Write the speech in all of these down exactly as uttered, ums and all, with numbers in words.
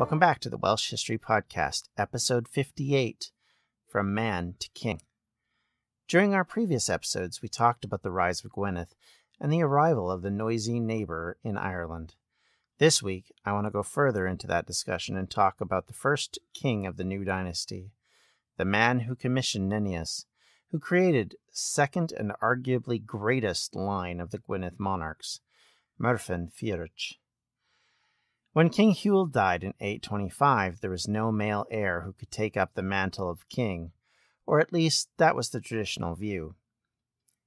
Welcome back to the Welsh History Podcast, episode fifty-eight, From Man to King. During our previous episodes, we talked about the rise of Gwynedd and the arrival of the noisy neighbor in Ireland. This week, I want to go further into that discussion and talk about the first king of the new dynasty, the man who commissioned Nennius, who created second and arguably greatest line of the Gwynedd monarchs, Merfyn Frych. When King Hywel died in eight twenty-five, there was no male heir who could take up the mantle of king, or at least that was the traditional view.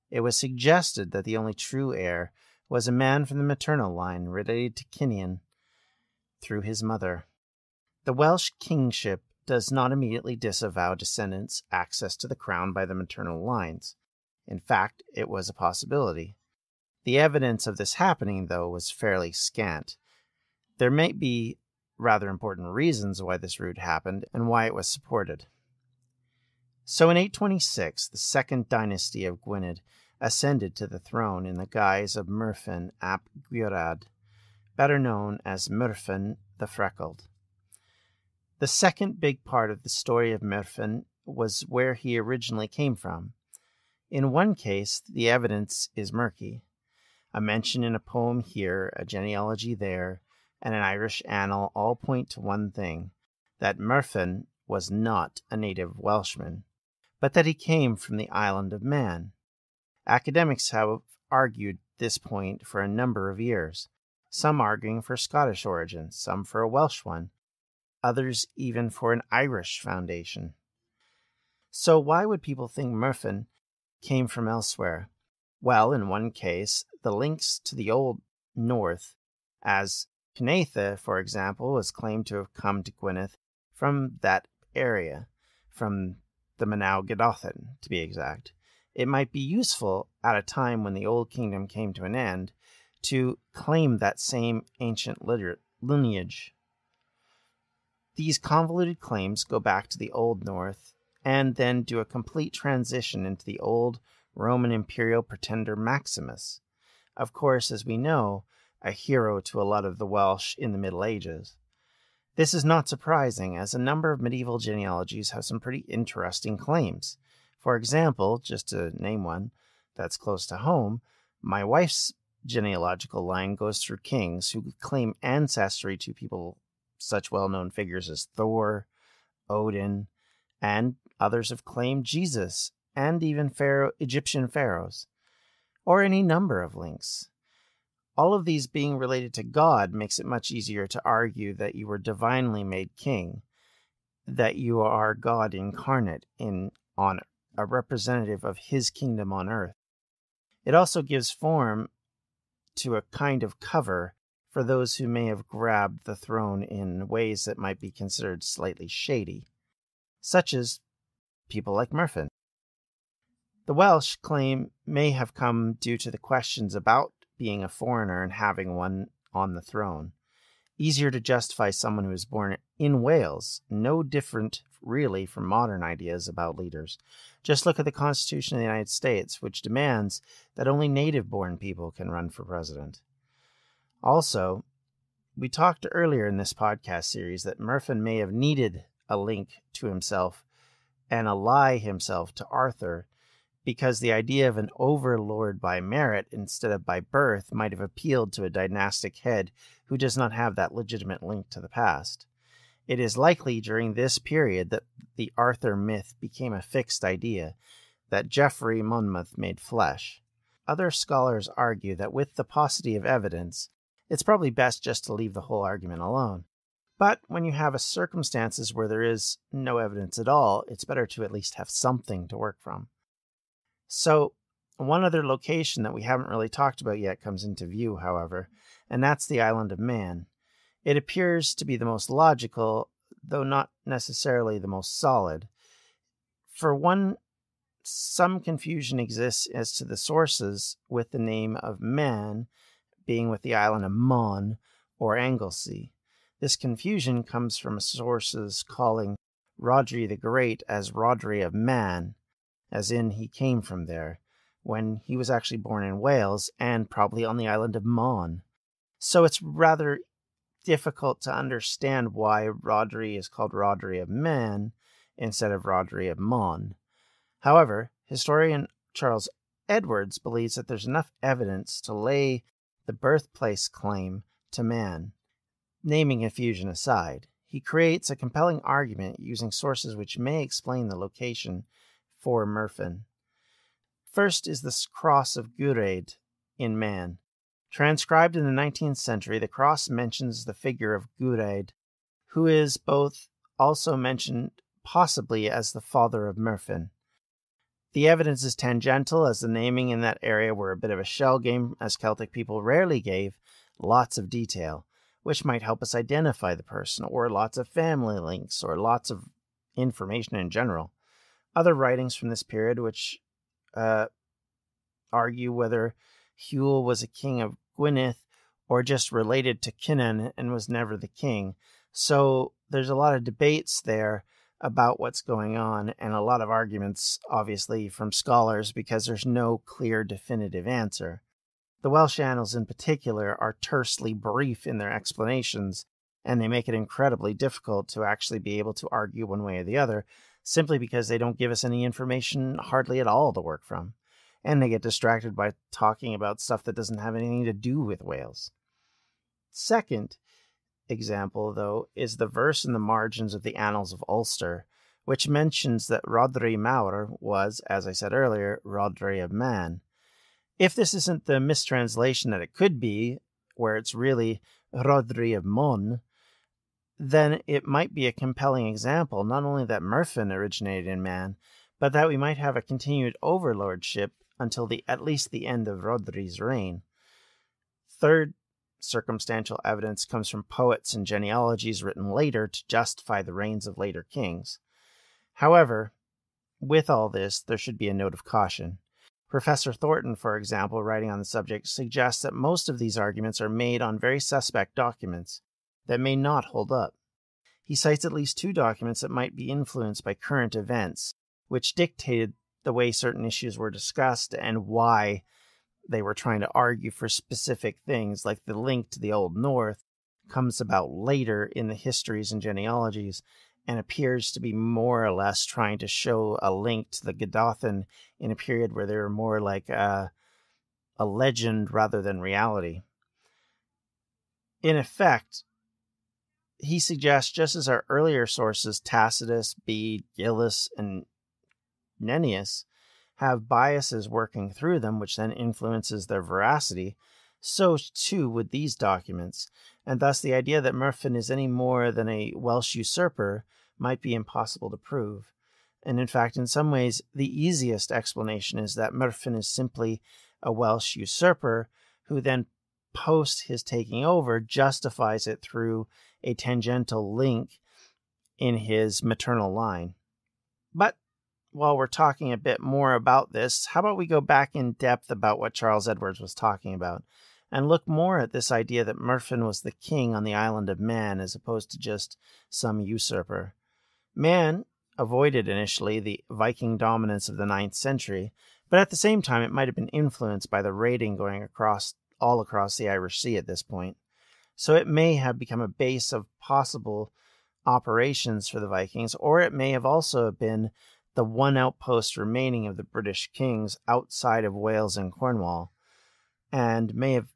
It was suggested that the only true heir was a man from the maternal line related to Cynan through his mother. The Welsh kingship does not immediately disavow descendants' access to the crown by the maternal lines. In fact, it was a possibility. The evidence of this happening, though, was fairly scant. There may be rather important reasons why this route happened and why it was supported. So in eight twenty-six, the second dynasty of Gwynedd ascended to the throne in the guise of Merfyn ap Gwriad, better known as Merfyn the Freckled. The second big part of the story of Merfyn was where he originally came from. In one case, the evidence is murky. A mention in a poem here, a genealogy there, and an Irish annal all point to one thing, that Merfyn was not a native Welshman, but that he came from the island of Man. Academics have argued this point for a number of years, some arguing for Scottish origin, some for a Welsh one, others even for an Irish foundation. So why would people think Merfyn came from elsewhere? Well, in one case, the links to the Old North, as Cynetha, for example, was claimed to have come to Gwynedd from that area, from the Manaw Gododdin, to be exact. It might be useful, at a time when the Old Kingdom came to an end, to claim that same ancient liter- lineage. These convoluted claims go back to the Old North and then do a complete transition into the old Roman imperial pretender Maximus. Of course, as we know, a hero to a lot of the Welsh in the Middle Ages. This is not surprising, as a number of medieval genealogies have some pretty interesting claims. For example, just to name one that's close to home, my wife's genealogical line goes through kings who claim ancestry to people such well-known figures as Thor, Odin, and others have claimed Jesus, and even pharaoh, Egyptian pharaohs, or any number of links. All of these being related to God makes it much easier to argue that you were divinely made king, that you are God incarnate in on a representative of his kingdom on earth. It also gives form to a kind of cover for those who may have grabbed the throne in ways that might be considered slightly shady, such as people like Merfyn. The Welsh claim may have come due to the questions about being a foreigner and having one on the throne. Easier to justify someone who is born in Wales, no different really from modern ideas about leaders. Just look at the Constitution of the United States, which demands that only native-born people can run for president. Also, we talked earlier in this podcast series that Merfyn may have needed a link to himself and ally himself to Arthur, because the idea of an overlord by merit instead of by birth might have appealed to a dynastic head who does not have that legitimate link to the past. It is likely during this period that the Arthur myth became a fixed idea that Geoffrey Monmouth made flesh. Other scholars argue that with the paucity of evidence, it's probably best just to leave the whole argument alone. But when you have a circumstances where there is no evidence at all, it's better to at least have something to work from. So, one other location that we haven't really talked about yet comes into view, however, and that's the island of Man. It appears to be the most logical, though not necessarily the most solid. For one, some confusion exists as to the sources with the name of Man being with the island of Mon or Anglesey. This confusion comes from sources calling Rhodri the Great as Rhodri of Man, as in he came from there, when he was actually born in Wales and probably on the island of Mon. So it's rather difficult to understand why Rhodri is called Rhodri of Man instead of Rhodri of Mon. However, historian Charles Edwards believes that there's enough evidence to lay the birthplace claim to man. Naming infusion aside, he creates a compelling argument using sources which may explain the location for Merfyn. First is the cross of Gwriad in Man. Transcribed in the nineteenth century, the cross mentions the figure of Gwriad, who is both also mentioned possibly as the father of Merfyn. The evidence is tangential, as the naming in that area were a bit of a shell game, as Celtic people rarely gave lots of detail, which might help us identify the person, or lots of family links, or lots of information in general. Other writings from this period which uh, argue whether Hywel was a king of Gwynedd or just related to Cynan and was never the king. So there's a lot of debates there about what's going on, and a lot of arguments, obviously, from scholars, because there's no clear definitive answer. The Welsh Annals in particular are tersely brief in their explanations, and they make it incredibly difficult to actually be able to argue one way or the other, simply because they don't give us any information hardly at all to work from. And they get distracted by talking about stuff that doesn't have anything to do with Wales. Second example, though, is the verse in the margins of the Annals of Ulster, which mentions that Rhodri Mawr was, as I said earlier, Rhodri of Man. If this isn't the mistranslation that it could be, where it's really Rhodri of Mon, then it might be a compelling example, not only that Merfyn originated in Man, but that we might have a continued overlordship until the at least the end of Rhodri's reign. Third, circumstantial evidence comes from poets and genealogies written later to justify the reigns of later kings. However, with all this, there should be a note of caution. Professor Thornton, for example, writing on the subject, suggests that most of these arguments are made on very suspect documents that may not hold up. He cites at least two documents that might be influenced by current events, which dictated the way certain issues were discussed and why they were trying to argue for specific things, like the link to the Old North comes about later in the histories and genealogies and appears to be more or less trying to show a link to the Godothin in a period where they were more like a, a legend rather than reality. In effect, he suggests, just as our earlier sources, Tacitus, Bede, Gillis, and Nennius, have biases working through them, which then influences their veracity, so too would these documents, and thus the idea that Merfyn is any more than a Welsh usurper might be impossible to prove. And in fact, in some ways, the easiest explanation is that Merfyn is simply a Welsh usurper who then, post his taking over, justifies it through a tangential link in his maternal line. But while we're talking a bit more about this, how about we go back in depth about what Charles Edwards was talking about and look more at this idea that Merfyn was the king on the island of Man as opposed to just some usurper. Man avoided initially the Viking dominance of the ninth century, but at the same time it might have been influenced by the raiding going across all across the Irish Sea at this point, so it may have become a base of possible operations for the Vikings, or it may have also been the one outpost remaining of the British kings outside of Wales and Cornwall, and may have,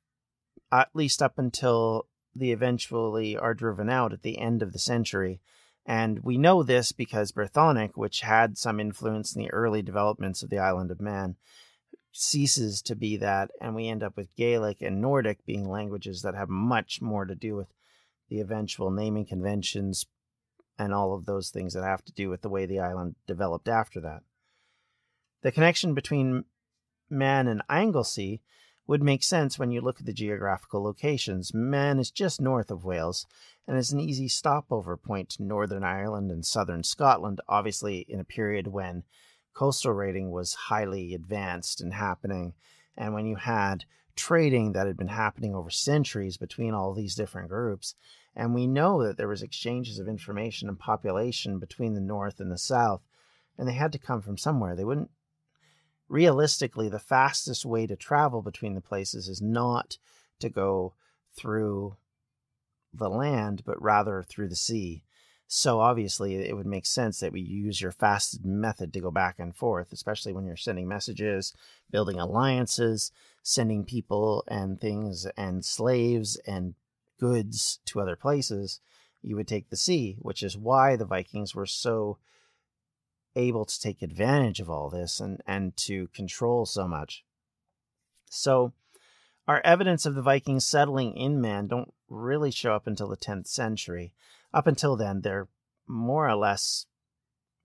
at least up until they eventually are driven out at the end of the century. And we know this because Brythonic, which had some influence in the early developments of the island of Man, ceases to be that, and we end up with Gaelic and Nordic being languages that have much more to do with the eventual naming conventions and all of those things that have to do with the way the island developed after that. The connection between Man and Anglesey would make sense when you look at the geographical locations. Man is just north of Wales, and is an easy stopover point to Northern Ireland and Southern Scotland, obviously in a period when coastal raiding was highly advanced and happening, and when you had trading that had been happening over centuries between all these different groups. And we know that there was exchanges of information and population between the north and the south, and they had to come from somewhere. They wouldn't, realistically, the fastest way to travel between the places is not to go through the land, but rather through the sea. So obviously it would make sense that we use your fasted method to go back and forth, especially when you're sending messages, building alliances, sending people and things and slaves and goods to other places. You would take the sea, which is why the Vikings were so able to take advantage of all this and, and to control so much. So our evidence of the Vikings settling in Man don't really show up until the tenth century. Up until then, they're more or less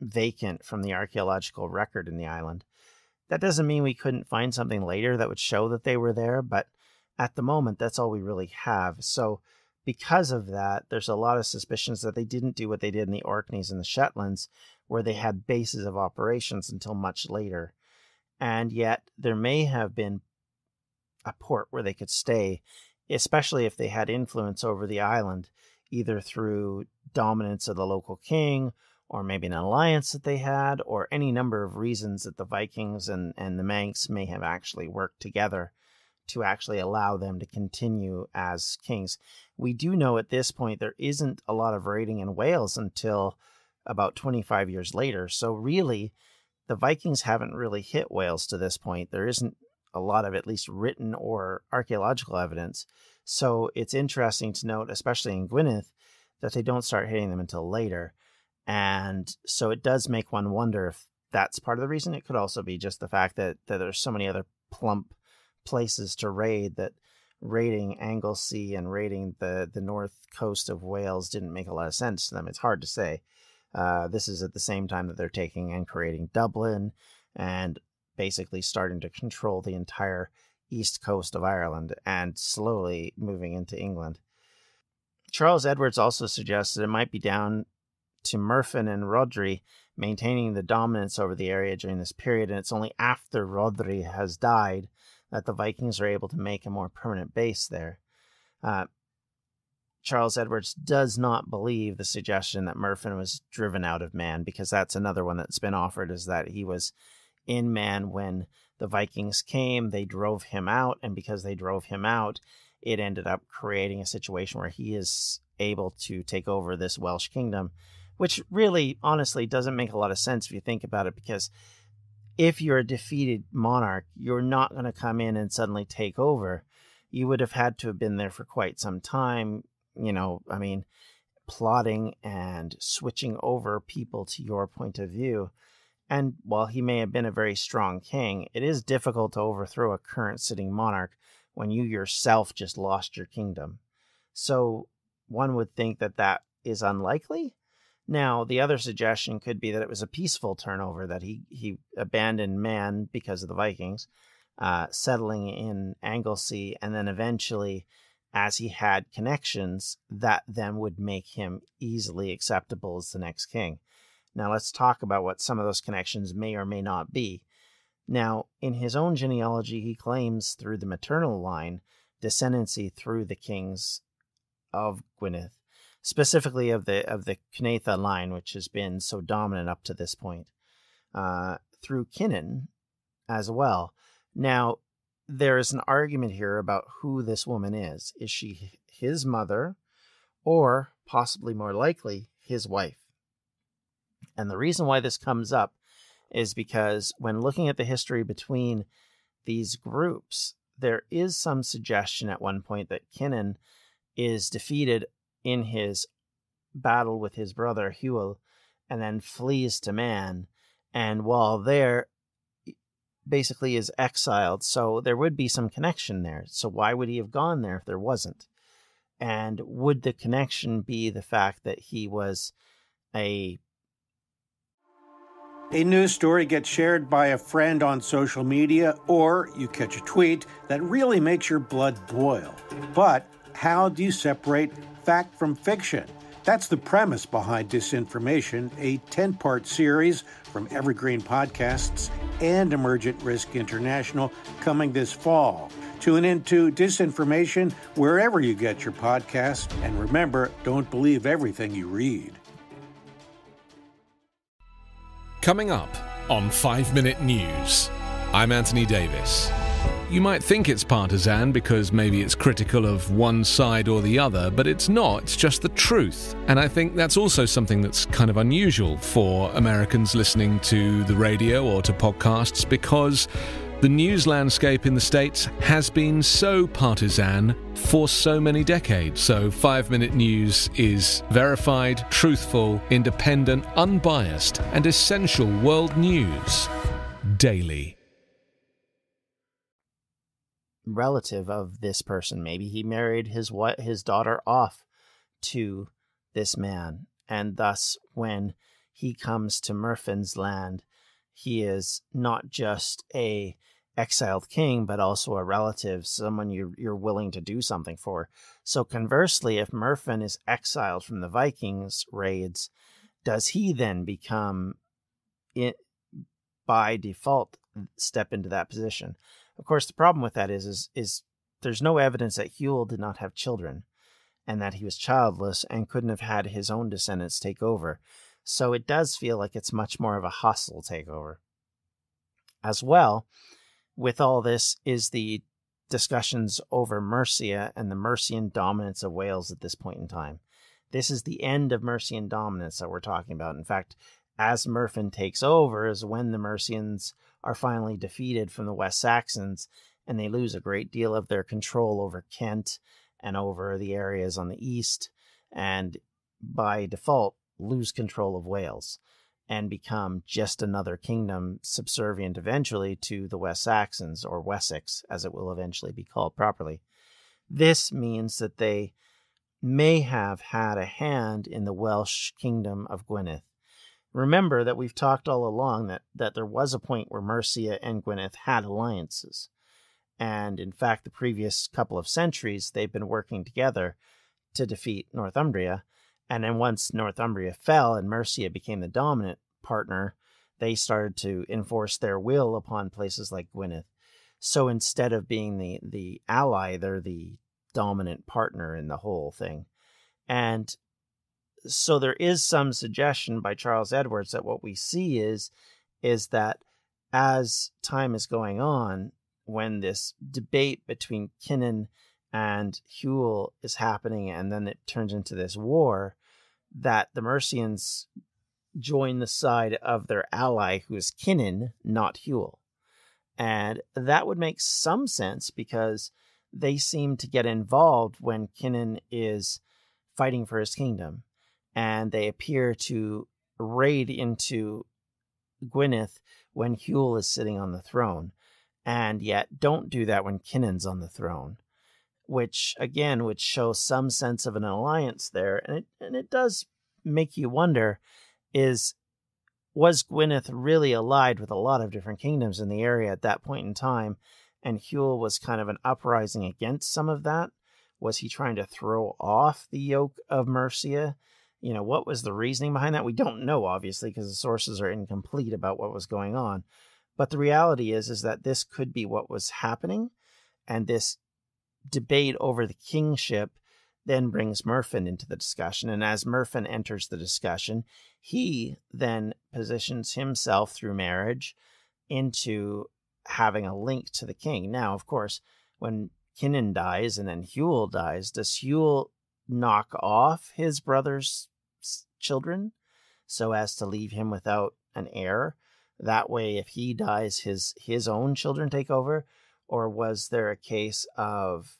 vacant from the archaeological record in the island. That doesn't mean we couldn't find something later that would show that they were there, but at the moment, that's all we really have. So because of that, there's a lot of suspicions that they didn't do what they did in the Orkneys and the Shetlands, where they had bases of operations until much later. And yet, there may have been a port where they could stay, especially if they had influence over the island, either through dominance of the local king, or maybe an alliance that they had, or any number of reasons that the Vikings and, and the Manx may have actually worked together to actually allow them to continue as kings. We do know at this point there isn't a lot of raiding in Wales until about twenty-five years later. So really, the Vikings haven't really hit Wales to this point. There isn't a lot of at least written or archaeological evidence. So it's interesting to note, especially in Gwynedd, that they don't start hitting them until later. And so it does make one wonder if that's part of the reason. It could also be just the fact that, that there's so many other plump places to raid that raiding Anglesey and raiding the, the north coast of Wales didn't make a lot of sense to them. It's hard to say. Uh, this is at the same time that they're taking and creating Dublin and basically starting to control the entire east coast of Ireland and slowly moving into England. Charles Edwards also suggests that it might be down to Merfyn and Rhodri maintaining the dominance over the area during this period, and it's only after Rhodri has died that the Vikings are able to make a more permanent base there. Uh, Charles Edwards does not believe the suggestion that Merfyn was driven out of Man, because that's another one that's been offered, is that he was in Man when the Vikings came, they drove him out, and because they drove him out, it ended up creating a situation where he is able to take over this Welsh kingdom, which really, honestly, doesn't make a lot of sense if you think about it, because if you're a defeated monarch, you're not going to come in and suddenly take over. You would have had to have been there for quite some time, you know, I mean, plotting and switching over people to your point of view. And while he may have been a very strong king, it is difficult to overthrow a current sitting monarch when you yourself just lost your kingdom. So one would think that that is unlikely. Now, the other suggestion could be that it was a peaceful turnover, that he, he abandoned Man because of the Vikings, uh, settling in Anglesey, and then eventually, as he had connections, that then would make him easily acceptable as the next king. Now, let's talk about what some of those connections may or may not be. Now, in his own genealogy, he claims through the maternal line descendancy through the kings of Gwynedd, specifically of the of the Cynetha line, which has been so dominant up to this point, uh, through Cynan as well. Now, there is an argument here about who this woman is. Is she his mother, or possibly more likely, his wife? And the reason why this comes up is because when looking at the history between these groups, there is some suggestion at one point that Cynan is defeated in his battle with his brother Hywel, and then flees to Man, and while there, basically is exiled. So there would be some connection there. So why would he have gone there if there wasn't? And would the connection be the fact that he was a... A news story gets shared by a friend on social media, or you catch a tweet that really makes your blood boil. But how do you separate fact from fiction? That's the premise behind Disinformation, a ten-part series from Evergreen Podcasts and Emergent Risk International coming this fall. Tune into Disinformation wherever you get your podcasts, and remember, don't believe everything you read. Coming up on five minute News, I'm Anthony Davis. You might think it's partisan because maybe it's critical of one side or the other, but it's not, it's just the truth. And I think that's also something that's kind of unusual for Americans listening to the radio or to podcasts, because the news landscape in the States has been so partisan for so many decades. So five minute news is verified, truthful, independent, unbiased, and essential world news daily. Relative of this person, maybe he married his what his daughter off to this man, and thus when he comes to Merfyn's land, he is not just a exiled king, but also a relative, someone you're, you're willing to do something for. So conversely, if Merfyn is exiled from the Vikings raids, does he then become, it, by default, step into that position? Of course, the problem with that is, is, is there's no evidence that Hywel did not have children and that he was childless and couldn't have had his own descendants take over. So it does feel like it's much more of a hostile takeover. As well, with all this is the discussions over Mercia and the Mercian dominance of Wales at this point in time. This is the end of Mercian dominance that we're talking about. In fact, as Merfyn takes over is when the Mercians are finally defeated from the West Saxons, and they lose a great deal of their control over Kent and over the areas on the east, and by default, lose control of Wales and become just another kingdom subservient eventually to the West Saxons, or Wessex, as it will eventually be called properly. This means that they may have had a hand in the Welsh kingdom of Gwynedd. Remember that we've talked all along that, that there was a point where Mercia and Gwynedd had alliances. And in fact, the previous couple of centuries, they've been working together to defeat Northumbria. And then once Northumbria fell and Mercia became the dominant partner, they started to enforce their will upon places like Gwynedd. So instead of being the, the ally, they're the dominant partner in the whole thing. And so there is some suggestion by Charles Edwards that what we see is, is that as time is going on, when this debate between Cynan and Hywel is happening, and then it turns into this war, that the Mercians join the side of their ally, who is Cynan, not Hywel. And that would make some sense, because they seem to get involved when Cynan is fighting for his kingdom, and they appear to raid into Gwynedd when Hywel is sitting on the throne, and yet don't do that when Cynan's on the throne, which, again, would show some sense of an alliance there. And it, and it does make you wonder, is, was Gwynedd really allied with a lot of different kingdoms in the area at that point in time, and Hywel was kind of an uprising against some of that? Was he trying to throw off the yoke of Mercia? You know, what was the reasoning behind that? We don't know, obviously, because the sources are incomplete about what was going on. But the reality is, is that this could be what was happening. And this debate over the kingship then brings Merfyn into the discussion. And as Merfyn enters the discussion, he then positions himself through marriage into having a link to the king. Now, of course, when Cynan dies and then Hywel dies, does Hywel knock off his brother's children so as to leave him without an heir? That way, if he dies, his his own children take over? Or was there a case of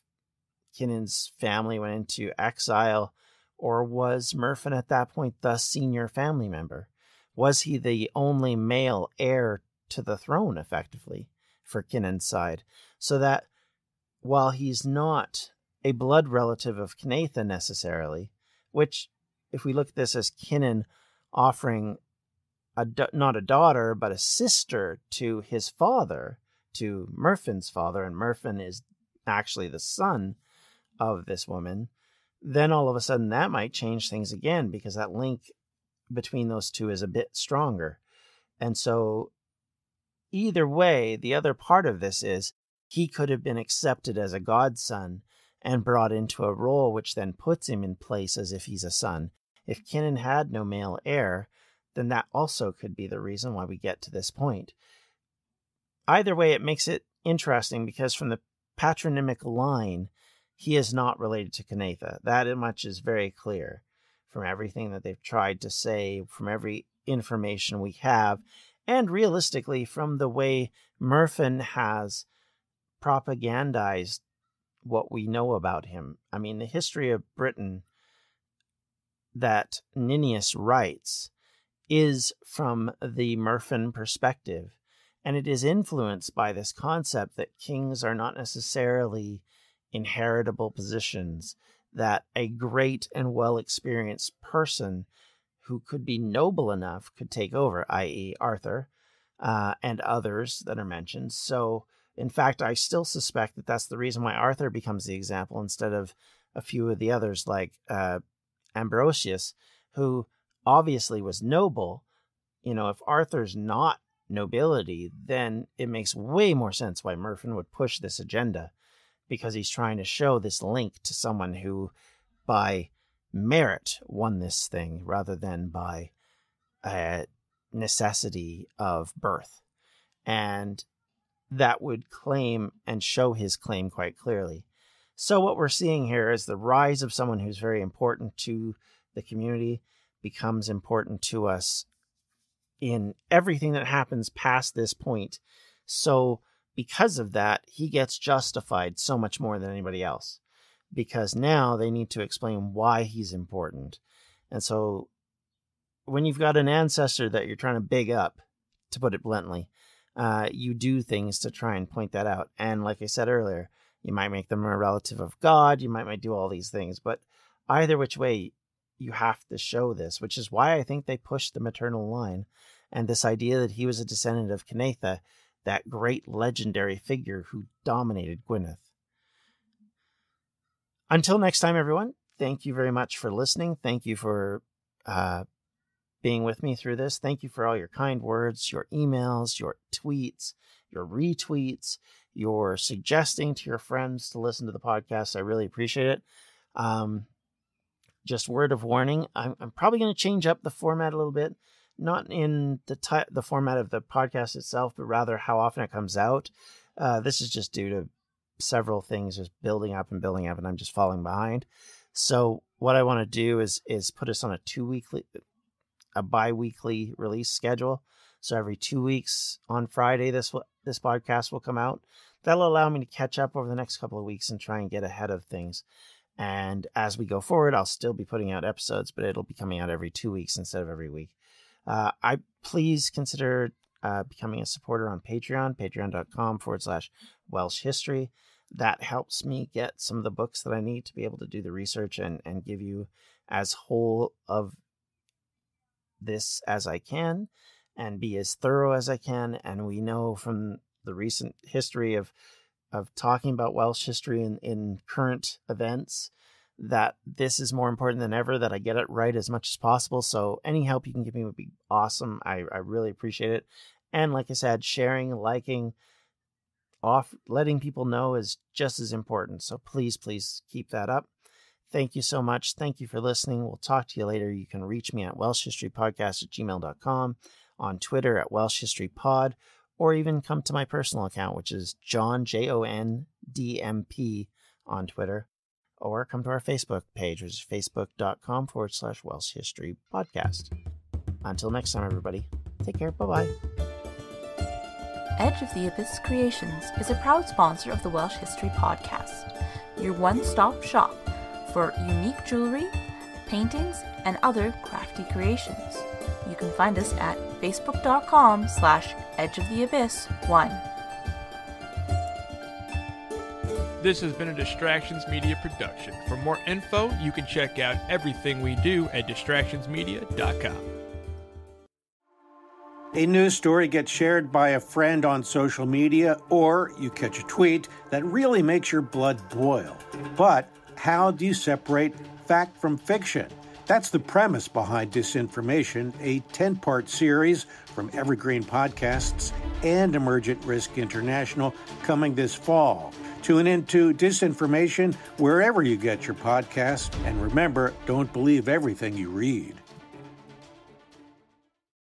Cynan's family went into exile? Or was Merfyn at that point the senior family member? Was he the only male heir to the throne, effectively, for Cynan's side? So that while he's not a blood relative of Cynetha necessarily, which, if we look at this as Cynan offering a not a daughter, but a sister to his father, to Merfyn's father, and Merfyn is actually the son of this woman, then all of a sudden that might change things again, because that link between those two is a bit stronger. And so either way, the other part of this is he could have been accepted as a godson and brought into a role which then puts him in place as if he's a son. If Cynan had no male heir, then that also could be the reason why we get to this point. Either way, it makes it interesting because from the patronymic line, he is not related to Cynetha. That much is very clear from everything that they've tried to say, from every information we have, and realistically from the way Merfyn has propagandized what we know about him. I mean, the history of Britain that Nennius writes is from the Merfyn perspective, and it is influenced by this concept that kings are not necessarily inheritable positions, that a great and well-experienced person who could be noble enough could take over, that is. Arthur uh, and others that are mentioned. So, in fact, I still suspect that that's the reason why Arthur becomes the example instead of a few of the others like uh, Ambrosius, who obviously was noble. You know, if Arthur's not nobility, then it makes way more sense why Merfyn would push this agenda, because he's trying to show this link to someone who, by merit, won this thing rather than by uh, necessity of birth. And that would claim and show his claim quite clearly. So what we're seeing here is the rise of someone who's very important to the community, becomes important to us in everything that happens past this point. So because of that, he gets justified so much more than anybody else, because now they need to explain why he's important. And so when you've got an ancestor that you're trying to big up, to put it bluntly, uh, you do things to try and point that out. And like I said earlier, you might make them a relative of God, you might, might do all these things, but either which way, you have to show this, which is why I think they pushed the maternal line and this idea that he was a descendant of Cynetha, that great legendary figure who dominated Gwynedd. Until next time, everyone, thank you very much for listening. Thank you for uh, being with me through this. Thank you for all your kind words, your emails, your tweets, your retweets, your suggesting to your friends to listen to the podcast. I really appreciate it. Um, Just word of warning, I'm, I'm probably going to change up the format a little bit, not in the ty- the format of the podcast itself, but rather how often it comes out. Uh, this is just due to several things just building up and building up, and I'm just falling behind. So what I want to do is is put us on a two-weekly, a bi-weekly release schedule. So every two weeks on Friday, this will, this podcast will come out. That'll allow me to catch up over the next couple of weeks and try and get ahead of things. And as we go forward, I'll still be putting out episodes, but it'll be coming out every two weeks instead of every week. Uh, I please consider uh, becoming a supporter on Patreon, patreon.com forward slash Welsh History. That helps me get some of the books that I need to be able to do the research and, and give you as whole of this as I can and be as thorough as I can. And we know from the recent history of of talking about Welsh history in, in current events, that this is more important than ever, that I get it right as much as possible. So any help you can give me would be awesome. I, I really appreciate it. And like I said, sharing, liking, off, letting people know is just as important. So please, please keep that up. Thank you so much. Thank you for listening. We'll talk to you later. You can reach me at welshhistorypodcast at gmail dot com, on Twitter at welshhistorypod, or even come to my personal account, which is John, J O N D M P, on Twitter. Or come to our Facebook page, which is facebook.com forward slash Welsh History Podcast. Until next time, everybody. Take care. Bye-bye. Edge of the Abyss Creations is a proud sponsor of the Welsh History Podcast, your one-stop shop for unique jewelry, paintings, and other crafty creations. You can find us at facebook.com slash edge of the abyss one. This has been a Distractions Media production. For more info, you can check out everything we do at distractions media dot com. A news story gets shared by a friend on social media, or you catch a tweet that really makes your blood boil. But how do you separate fact from fiction? That's the premise behind Disinformation, a ten-part series from Evergreen Podcasts and Emergent Risk International, coming this fall. Tune into Disinformation wherever you get your podcasts, and remember, don't believe everything you read.